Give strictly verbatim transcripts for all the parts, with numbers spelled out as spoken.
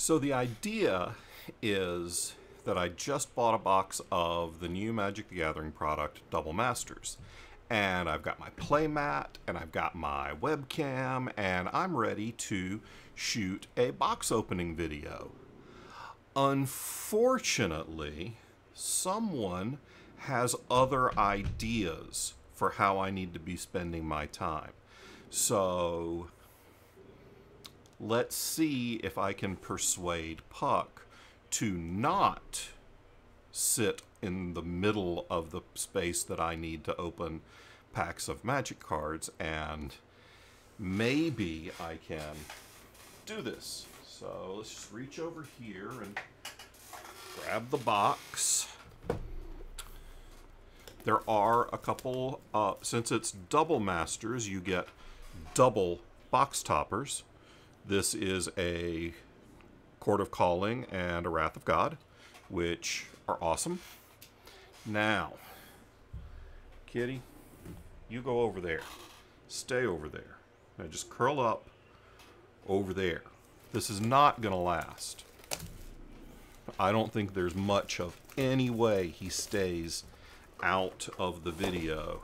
So the idea is that I just bought a box of the new Magic the Gathering product, Double Masters. And I've got my playmat, and I've got my webcam, and I'm ready to shoot a box opening video. Unfortunately, someone has other ideas for how I need to be spending my time. So let's see if I can persuade Puck to not sit in the middle of the space that I need to open packs of Magic cards, and maybe I can do this. So let's just reach over here and grab the box. There are a couple, uh, since it's Double Masters, you get double box toppers. This is a Court of Calling and a Wrath of God, which are awesome. Now, Kitty, you go over there. Stay over there. Now just curl up over there. This is not going to last. I don't think there's much of any way he stays out of the video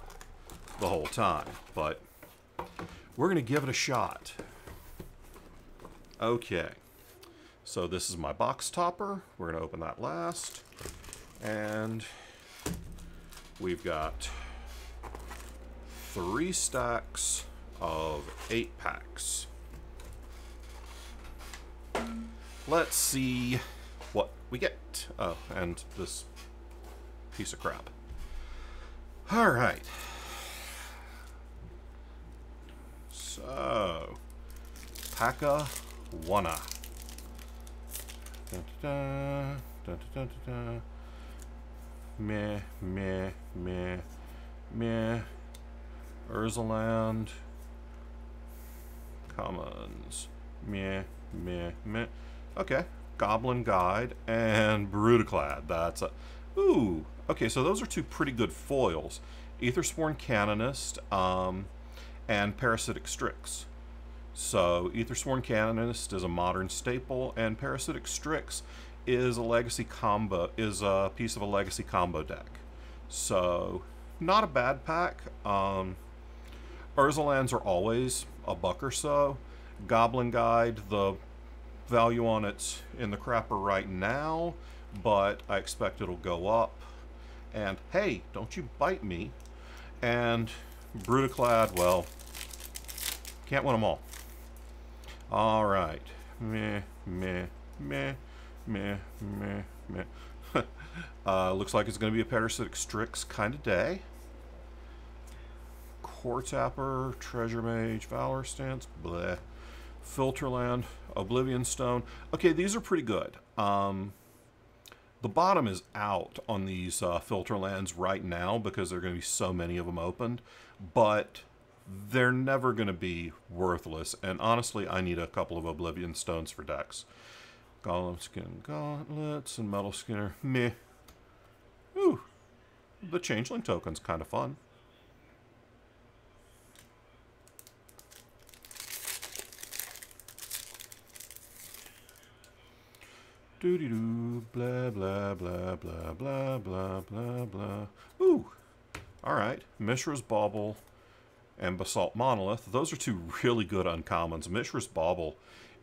the whole time, but we're going to give it a shot. Okay. So this is my box topper. We're going to open that last. And we've got three stacks of eight packs. Let's see what we get. Oh, and this piece of crap. All right. So, Paka Wana. Da, da, da, da, da. Meh, meh, meh, meh. Urzaland. Commons. Meh, meh, meh. Okay. Goblin Guide and Bruticlad. That's a... Ooh. Okay, so those are two pretty good foils. Aethersworn Canonist um, and Parasitic Strix. So, Aethersworn Canonist is a modern staple, and Parasitic Strix is a legacy combo, is a piece of a legacy combo deck. So, not a bad pack. Um, Urzalands are always a buck or so. Goblin Guide, the value on it's in the crapper right now, but I expect it'll go up. And hey, don't you bite me. And Bruticlad, well, can't win them all. All right. Meh, meh, meh, meh, meh, meh. uh, looks like it's going to be a Parasitic Strix kind of day. Quartz Sapper, Treasure Mage, Valor Stance, bleh. Filterland, Oblivion Stone. Okay, these are pretty good. Um, the bottom is out on these uh, Filterlands right now because there are going to be so many of them opened. But they're never going to be worthless, and honestly, I need a couple of Oblivion Stones for decks. Golem Skin Gauntlets and Metal Skinner. Meh. Ooh. The Changeling token's kind of fun. Doo-dee-doo. Blah, blah, blah, blah, blah, blah, blah, blah. Ooh. All right. Mishra's Bauble and Basalt Monolith. Those are two really good uncommons. Mishra's Bauble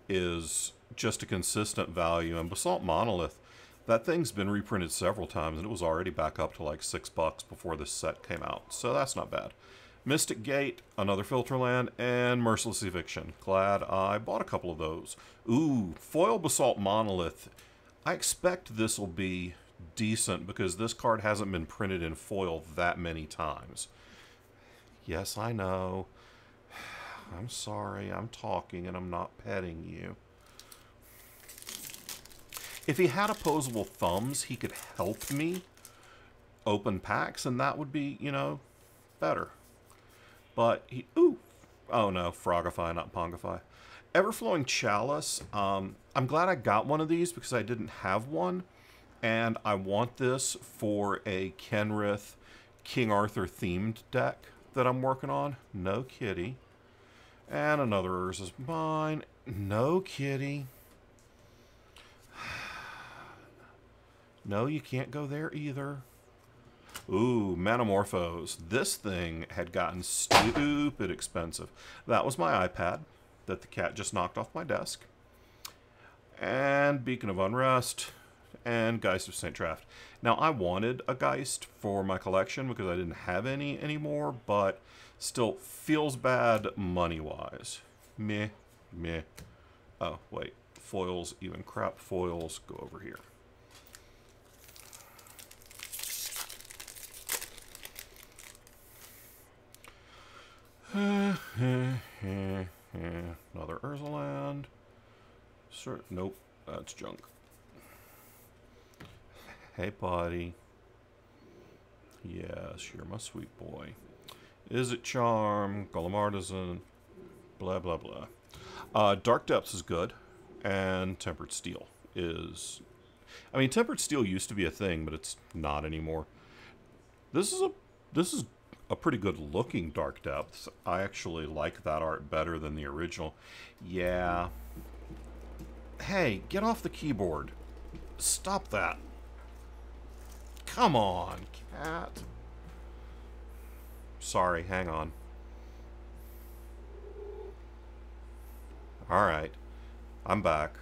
is just a consistent value, and Basalt Monolith, that thing's been reprinted several times, and it was already back up to like six bucks before this set came out, so that's not bad. Mystic Gate, another Filterland, and Merciless Eviction. Glad I bought a couple of those. Ooh, foil Basalt Monolith. I expect this will be decent because this card hasn't been printed in foil that many times. Yes, I know. I'm sorry. I'm talking and I'm not petting you. If he had opposable thumbs, he could help me open packs, and that would be, you know, better. But he... Ooh! Oh, no. Frogify, not Pongify. Everflowing Chalice. Um, I'm glad I got one of these because I didn't have one. And I want this for a Kenrith King Arthur-themed deck that I'm working on. No kitty. And another Urza's mine. No kitty. No, you can't go there either. Ooh, Metamorphose. This thing had gotten stupid expensive. That was my iPad that the cat just knocked off my desk. And Beacon of Unrest. And Geist of Saint Traft. Now, I wanted a Geist for my collection because I didn't have any anymore, but still feels bad money-wise. Meh. Meh. Oh, wait. Foils, even crap foils, go over here. Another Urzaland. Sir, nope, that's junk. Hey, buddy. Yes, you're my sweet boy. Is it Charm? Golem Artisan? Blah, blah, blah. Uh, Dark Depths is good. And Tempered Steel is... I mean, Tempered Steel used to be a thing, but it's not anymore. This is a, this is a pretty good-looking Dark Depths. I actually like that art better than the original. Yeah. Hey, get off the keyboard. Stop that. Come on, cat. Sorry, hang on. Alright. I'm back.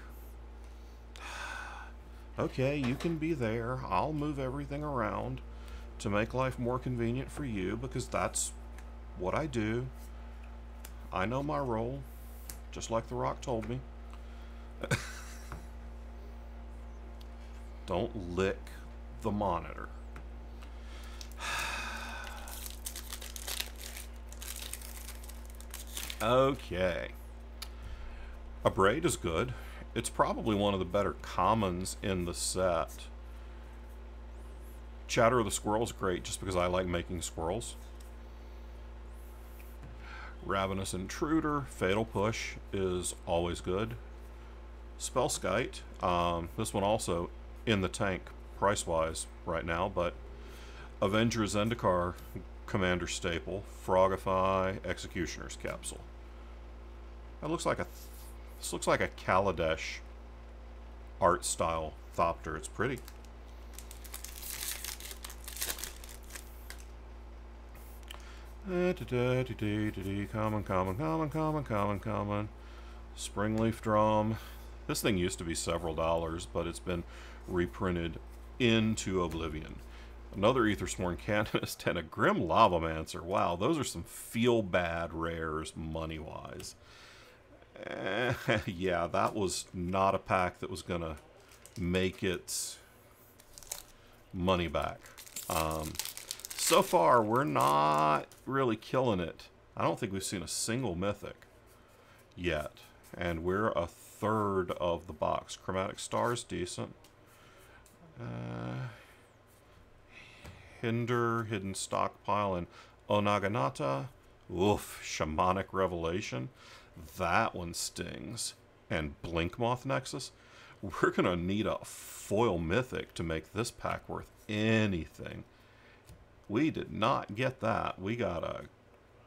Okay, you can be there. I'll move everything around to make life more convenient for you, because that's what I do. I know my role, just like The Rock told me. Don't lick the monitor. Okay. A Braid is good. It's probably one of the better commons in the set. Chatter of the Squirrel is great just because I like making squirrels. Ravenous Intruder, Fatal Push is always good. Spellskite, um, this one also in the tank price-wise right now, but Avenger Zendikar, Commander Staple, Frogify, Executioner's Capsule. That looks like a, this looks like a Kaladesh art style Thopter. It's pretty. Common, common, common, common, common, common. Springleaf Drum. This thing used to be several dollars, but it's been reprinted into Oblivion. Another Aethersworn Canonist and a Grim Lavamancer. Wow, those are some feel-bad rares money-wise. Eh, yeah, that was not a pack that was going to make its money back. Um, so far, we're not really killing it. I don't think we've seen a single mythic yet. And we're a third of the box. Chromatic Star's decent. Uh, Hinder, Hidden Stockpile, and Onaganata. Oof, Shamanic Revelation. That one stings. And Blinkmoth Nexus. We're going to need a foil mythic to make this pack worth anything. We did not get that. We got a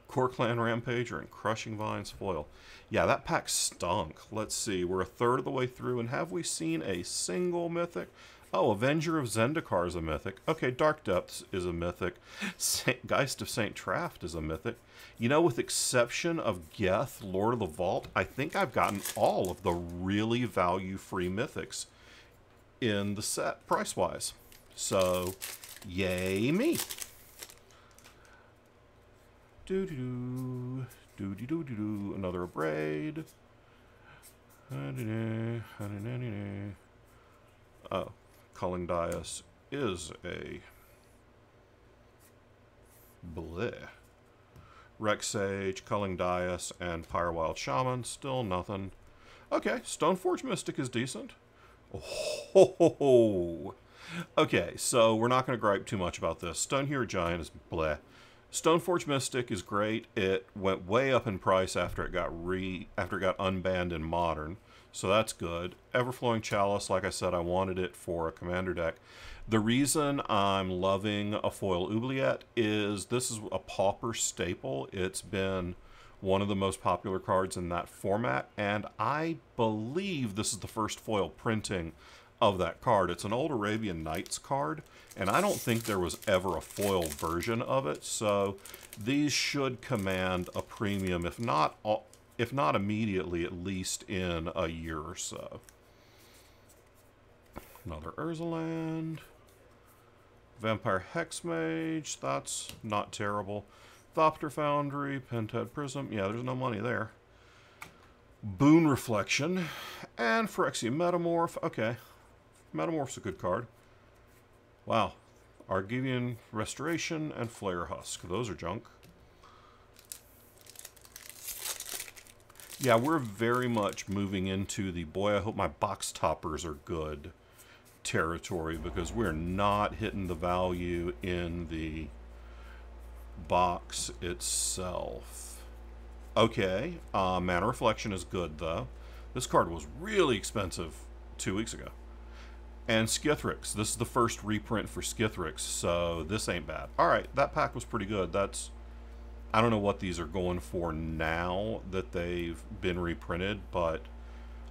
Core Clan Rampager and Crushing Vines foil. Yeah, that pack stunk. Let's see. We're a third of the way through, and have we seen a single mythic? Oh, Avenger of Zendikar is a mythic. Okay, Dark Depths is a mythic. Saint, Geist of Saint Traft is a mythic. You know, with exception of Geth, Lord of the Vault, I think I've gotten all of the really value-free mythics in the set, price-wise. So, yay me! Do-do-do, do-do-do-do-do, another Braid. Oh. Culling Daze is a bleh. Rex Sage, Culling Daze, and Pyrewild Shaman, still nothing. Okay, Stoneforge Mystic is decent. Oh, okay, so we're not going to gripe too much about this. Stonehewer Giant is bleh. Stoneforge Mystic is great. It went way up in price after it got re after it got unbanned in Modern. So that's good. Everflowing Chalice, like I said, I wanted it for a commander deck. The reason I'm loving a foil oubliette is this is a pauper staple. It's been one of the most popular cards in that format, and I believe this is the first foil printing of that card. It's an old Arabian Nights card, and I don't think there was ever a foil version of it, so these should command a premium, if not, if not immediately, at least in a year or so. Another Urzaland. Vampire Hexmage, that's not terrible. Thopter Foundry, Pentad Prism, yeah, there's no money there. Boon Reflection, and Phyrexian Metamorph, okay. Metamorph's a good card. Wow, Argivian Restoration and Flare Husk, those are junk. Yeah, we're very much moving into the, boy, I hope my box toppers are good territory, because we're not hitting the value in the box itself. Okay, uh, Mana Reflection is good, though. This card was really expensive two weeks ago. And Skithrix. This is the first reprint for Skithrix, so this ain't bad. Alright, that pack was pretty good. That's... I don't know what these are going for now that they've been reprinted, but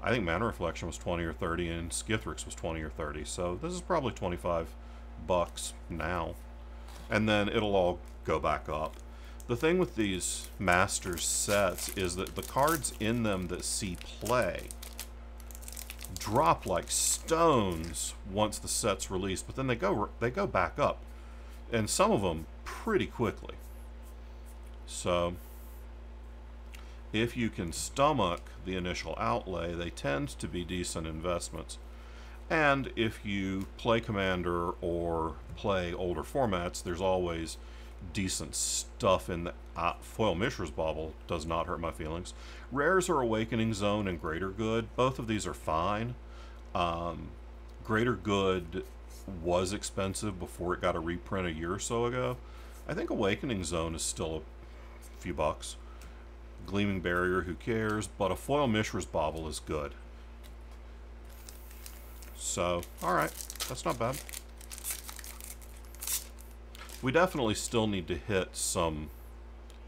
I think Mana Reflection was twenty or thirty and Skithrix was twenty or thirty, so this is probably twenty-five bucks now. And then it'll all go back up. The thing with these Masters sets is that the cards in them that see play drop like stones once the set's released, but then they go they go back up. And some of them pretty quickly. So if you can stomach the initial outlay, they tend to be decent investments. And if you play Commander or play older formats, there's always decent stuff in the... Uh, foil Mishra's Bauble does not hurt my feelings. Rares are Awakening Zone and Greater Good. Both of these are fine. Um, Greater Good was expensive before it got a reprint a year or so ago. I think Awakening Zone is still a few bucks. Gleaming Barrier, who cares? But a foil Mishra's Bauble is good. So, alright. That's not bad. We definitely still need to hit some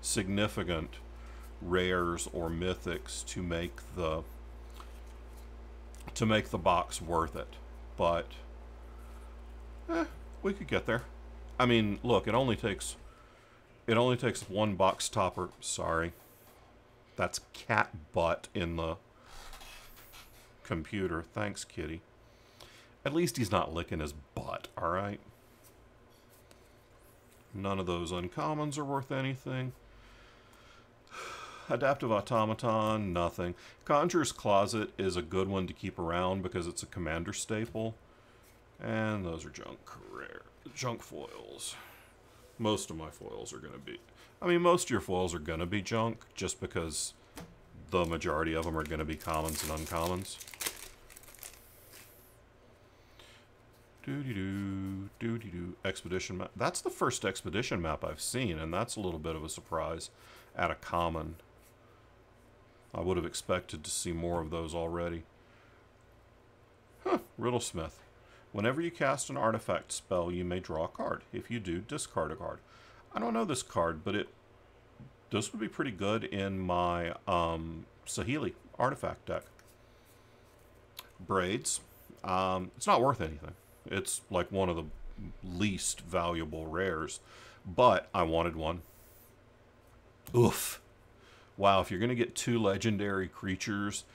significant rares or mythics to make the to make the box worth it. But, eh, we could get there. I mean, look, it only takes it only takes one box topper. Sorry. That's cat butt in the computer. Thanks, kitty. At least he's not licking his butt, alright? None of those uncommons are worth anything. Adaptive Automaton, nothing. Conjurer's Closet is a good one to keep around because it's a commander staple. And those are junk rare. Junk foils. Most of my foils are going to be... I mean, most of your foils are going to be junk, just because the majority of them are going to be commons and uncommons. Doo-dee-doo, doo-dee-doo, Expedition Map. That's the first Expedition Map I've seen, and that's a little bit of a surprise at a common. I would have expected to see more of those already. Huh, Riddlesmith. Whenever you cast an artifact spell, you may draw a card. If you do, discard a card. I don't know this card, but it this would be pretty good in my um, Saheeli artifact deck. Braids. Um, it's not worth anything. It's like one of the least valuable rares, but I wanted one. Oof. Wow, if you're going to get two legendary creatures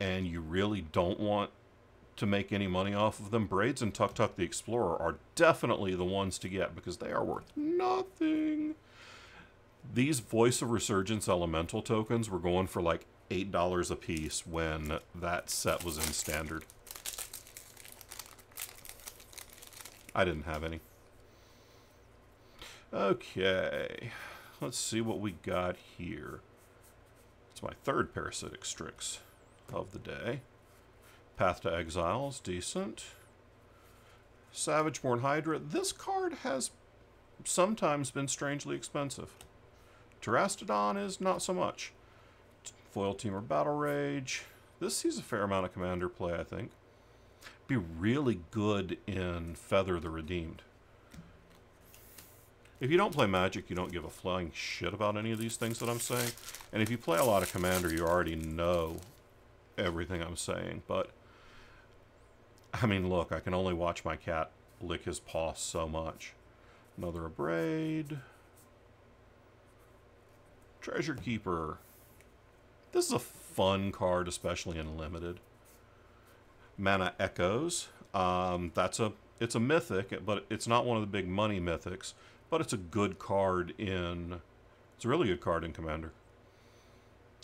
and you really don't want to make any money off of them, Braids and Tuk Tuk the Explorer are definitely the ones to get, because they are worth nothing. These Voice of Resurgence Elemental tokens were going for like eight dollars a piece when that set was in Standard. I didn't have any. Okay, let's see what we got here. It's my third Parasitic Strix of the day. Path to Exile's decent. Savageborn Hydra. This card has sometimes been strangely expensive. Terastodon is not so much. Foil Teamer Battle Rage. This sees a fair amount of commander play, I think. Be really good in Feather the Redeemed. If you don't play Magic, you don't give a flying shit about any of these things that I'm saying. And if you play a lot of Commander, you already know everything I'm saying. But I mean, look, I can only watch my cat lick his paw so much. Another Braid. Treasure Keeper. This is a fun card, especially in Limited. Mana Echoes. Um, that's a it's a mythic, but it's not one of the big money mythics. But it's a good card in. It's a really good card in Commander.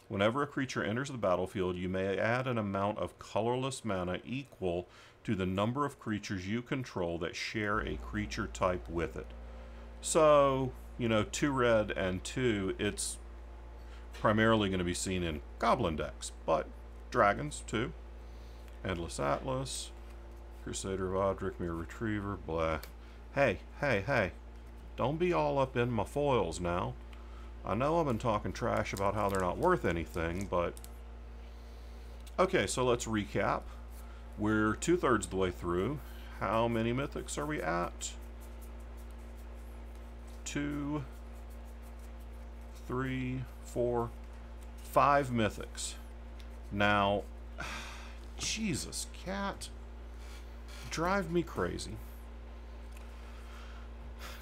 Whenever a creature enters the battlefield, you may add an amount of colorless mana equal to the number of creatures you control that share a creature type with it. So, you know, two red and two, it's primarily going to be seen in Goblin decks, but Dragons too. Endless Atlas, Crusader of Odric, Mirror Retriever, blah. Hey, hey, hey, don't be all up in my foils now. I know I've been talking trash about how they're not worth anything, but... Okay, so let's recap. We're two-thirds of the way through. How many mythics are we at? Two, three, four, five mythics. Now, Jesus, cat. Drive me crazy.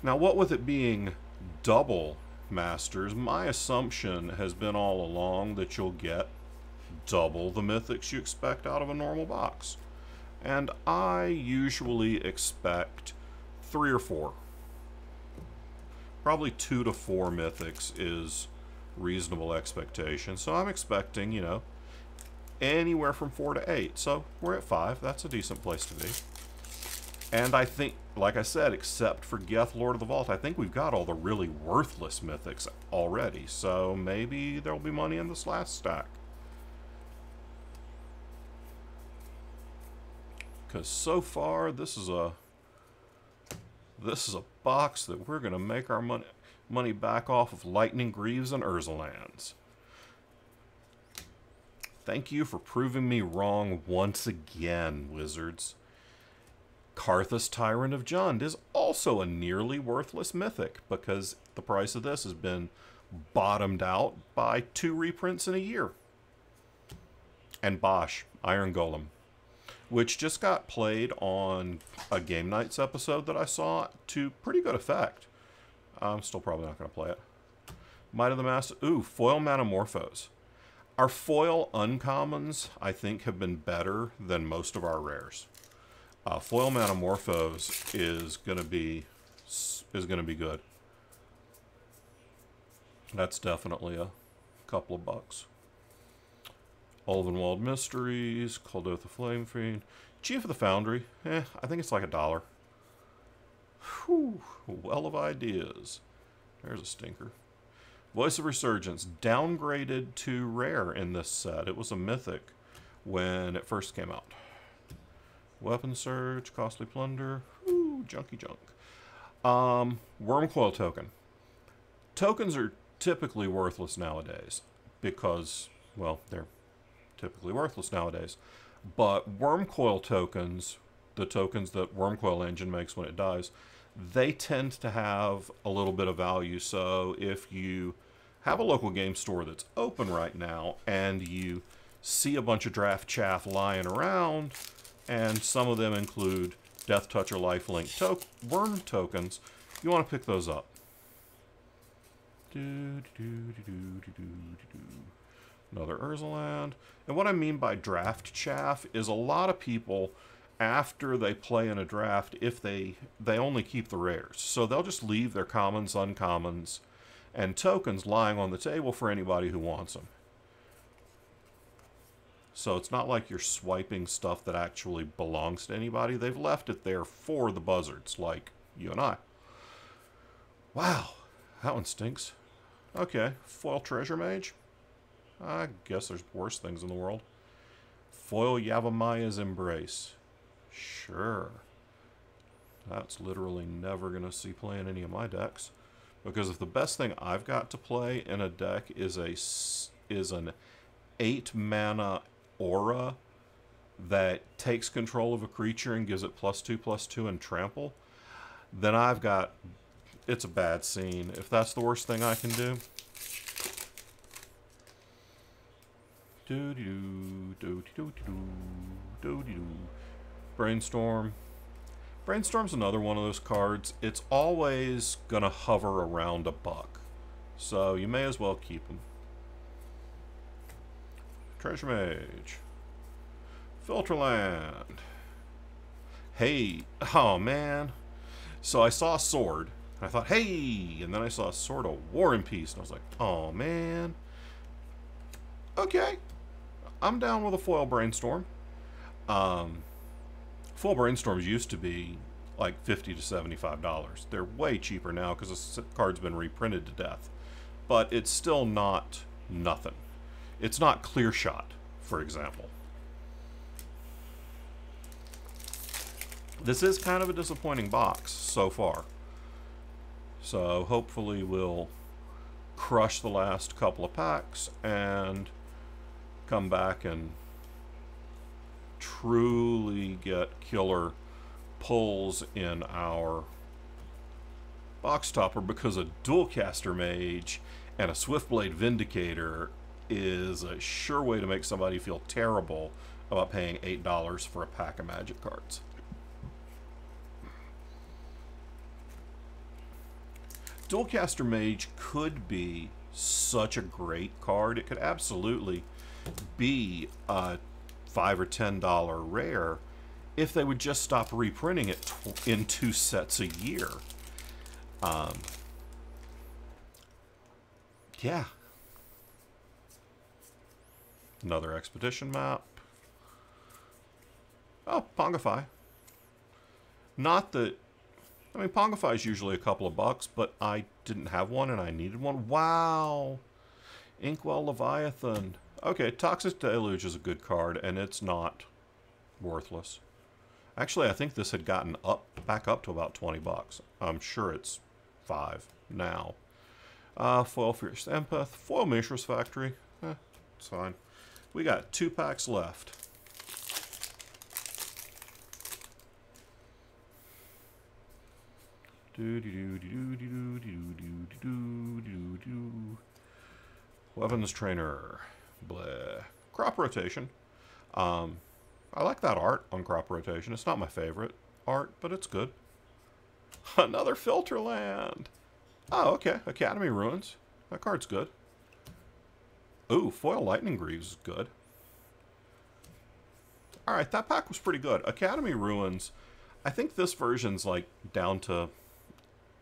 Now, what with it being double Masters, my assumption has been all along that you'll get double the mythics you expect out of a normal box. And I usually expect three or four. Probably two to four mythics is reasonable expectation. So I'm expecting, you know, anywhere from four to eight. So we're at five. That's a decent place to be. And I think, like I said, except for Geth, Lord of the Vault, I think we've got all the really worthless mythics already. So maybe there'll be money in this last stack. Because so far, this is a this is a box that we're going to make our money, money back off of Lightning Greaves and Urzalands. Thank you for proving me wrong once again, Wizards. Karthus, Tyrant of Jund, is also a nearly worthless mythic because the price of this has been bottomed out by two reprints in a year. And Bosh, Iron Golem, which just got played on a Game Nights episode that I saw to pretty good effect. I'm still probably not going to play it. Might of the Mass, ooh, foil Metamorphose. Our foil uncommons, I think, have been better than most of our rares. Uh, foil Metamorphose is gonna be is gonna be good. That's definitely a couple of bucks. Olvenwald Mysteries, Kuldoth the Flame Fiend, Chief of the Foundry. Eh, I think it's like a dollar. Whew, well of ideas. There's a stinker. Voice of Resurgence, downgraded to rare in this set. It was a mythic when it first came out. Weapon Surge, Costly Plunder, ooh, junky junk. Um, Wormcoil Token. Tokens are typically worthless nowadays because, well, they're typically worthless nowadays. But Wormcoil Tokens, the tokens that Wormcoil Engine makes when it dies, they tend to have a little bit of value. So if you have a local game store that's open right now and you see a bunch of draft chaff lying around, and some of them include Death Touch or Lifelink to worm tokens, you want to pick those up. Another Urzaland. And what I mean by draft chaff is a lot of people, after they play in a draft, if they, they only keep the rares. So they'll just leave their commons, uncommons, and tokens lying on the table for anybody who wants them. So it's not like you're swiping stuff that actually belongs to anybody. They've left it there for the buzzards, like you and I. Wow, that one stinks. Okay, foil Treasure Mage. I guess there's worse things in the world. Foil Yavamaya's Embrace. Sure. That's literally never going to see play in any of my decks. Because if the best thing I've got to play in a deck is, a, is an eight mana... aura that takes control of a creature and gives it plus two, plus two, and trample, then I've got... It's a bad scene. If that's the worst thing I can do. Do-do-do, do-do-do, do-do-do. Brainstorm. Brainstorm's another one of those cards. It's always going to hover around a buck, so you may as well keep them. Treasure Mage. Filterland. Hey. Oh, man. So I saw a sword, and I thought, hey! And then I saw a sword of War and Peace, and I was like, oh, man. Okay. I'm down with a foil Brainstorm. Um... Full Brainstorms used to be like fifty to seventy-five dollars. They're way cheaper now because this card's been reprinted to death. But it's still not nothing. It's not Clear Shot, for example. This is kind of a disappointing box so far. So hopefully we'll crush the last couple of packs and come back and truly get killer pulls in our box topper, because a dual caster mage and a Swiftblade Vindicator is a sure way to make somebody feel terrible about paying eight dollars for a pack of Magic cards. Dual caster mage could be such a great card. It could absolutely be a five or ten dollar rare if they would just stop reprinting it tw in two sets a year. Um, yeah. Another expedition map. Oh, Pongify. Not that, I mean, Pongify is usually a couple of bucks, but I didn't have one and I needed one. Wow. Inkwell Leviathan. Okay, Toxic Deluge is a good card, and it's not worthless. Actually, I think this had gotten up back up to about twenty bucks. I'm sure it's five now. Uh, foil Fierce Empath, foil Mishra's Factory. Eh, it's fine. We got two packs left. Do do do do do do do do do do. Weapons Trainer. Bleh. Crop Rotation. Um, I like that art on Crop Rotation. It's not my favorite art, but it's good. Another Filterland. Oh, okay. Academy Ruins. That card's good. Ooh, foil Lightning Greaves is good. Alright, that pack was pretty good. Academy Ruins, I think this version's like down to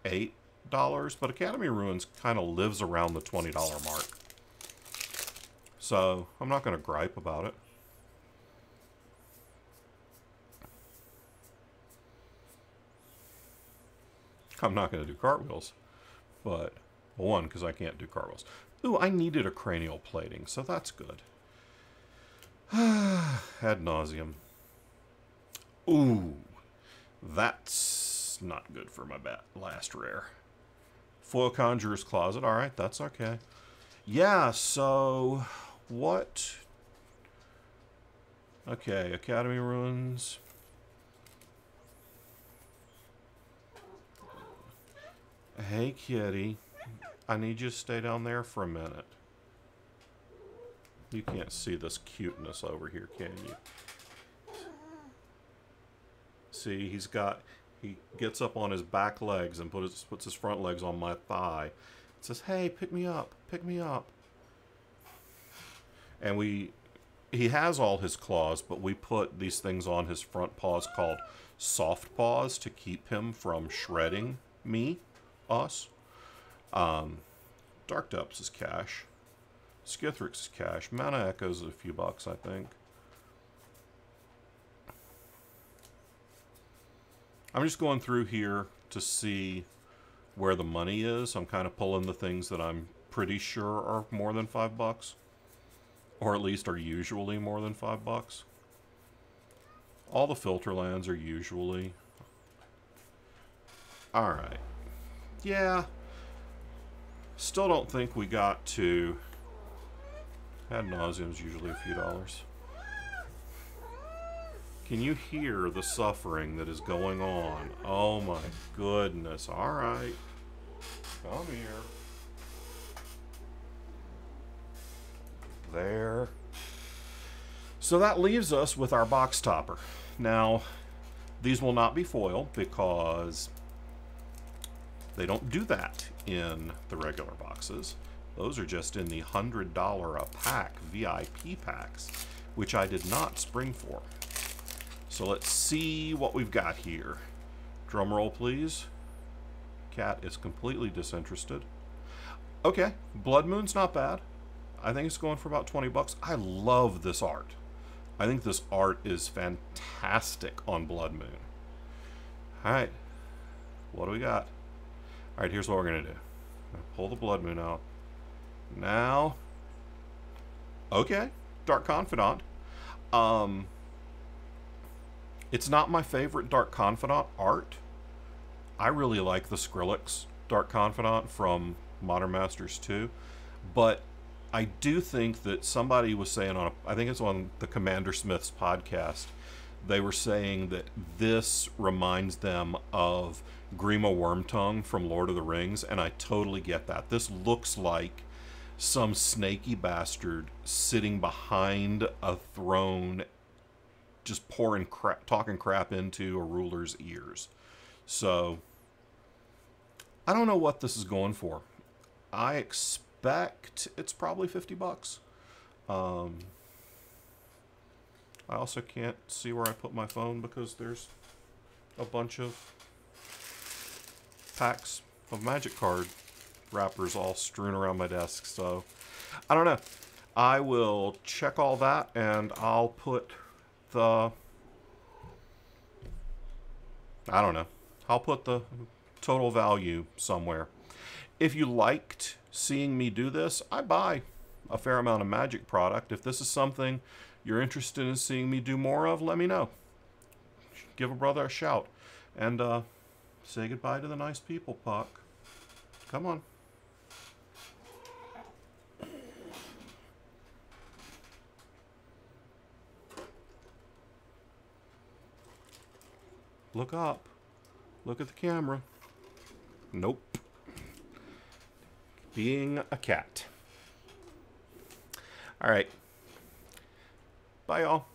eight dollars, but Academy Ruins kind of lives around the twenty dollar mark. So, I'm not going to gripe about it. I'm not going to do cartwheels. But, one, because I can't do cartwheels. Ooh, I needed a cranial plating, so that's good. Ad nauseum. Ooh, that's not good for my bat last rare. Foil Conjurer's Closet. Alright, that's okay. Yeah, so... What? Okay, Academy Ruins. Hey, kitty. I need you to stay down there for a minute. You can't see this cuteness over here, can you? See, he's got... He gets up on his back legs and put his, puts his front legs on my thigh. It says, hey, pick me up. Pick me up. And we, he has all his claws, but we put these things on his front paws called soft paws to keep him from shredding me, us. Um, Dark Depths is cash. Skithrix is cash. Mana Echoes is a few bucks, I think. I'm just going through here to see where the money is. I'm kind of pulling the things that I'm pretty sure are more than five bucks. Or at least are usually more than five bucks. All the Filterlands are usually. Alright. Yeah. Still don't think we got to. Ad nauseum's usually a few dollars. Can you hear the suffering that is going on? Oh my goodness. Alright. Come here. There. So that leaves us with our box topper. Now, These will not be foil because they don't do that in the regular boxes. Those are just in the one hundred dollar a pack V I P packs, which I did not spring for. So let's see what we've got here. Drum roll, please. Cat is completely disinterested. Okay, Blood Moon's not bad. I think it's going for about twenty bucks. I love this art. I think this art is fantastic on Blood Moon. All right, what do we got? All right, here's what we're gonna do. Pull the Blood Moon out. Now, okay, Dark Confidant. Um, it's not my favorite Dark Confidant art. I really like the Skithrix Dark Confidant from Modern Masters two, but I do think that somebody was saying on, a, I think it's on the Commander Smith's podcast, they were saying that this reminds them of Grima Wormtongue from Lord of the Rings, and I totally get that. This looks like some snaky bastard sitting behind a throne, just pouring crap, talking crap into a ruler's ears. So, I don't know what this is going for. I expect... it's probably fifty bucks. Um, I also can't see where I put my phone because there's a bunch of packs of Magic card wrappers all strewn around my desk. So I don't know. I will check all that and I'll put the... I don't know. I'll put the total value somewhere. If you liked seeing me do this, I buy a fair amount of Magic product. If this is something you're interested in seeing me do more of, let me know. Give a brother a shout. And uh, say goodbye to the nice people, Puck. Come on. Look up. Look at the camera. Nope. Being a cat. All right. Bye, y'all.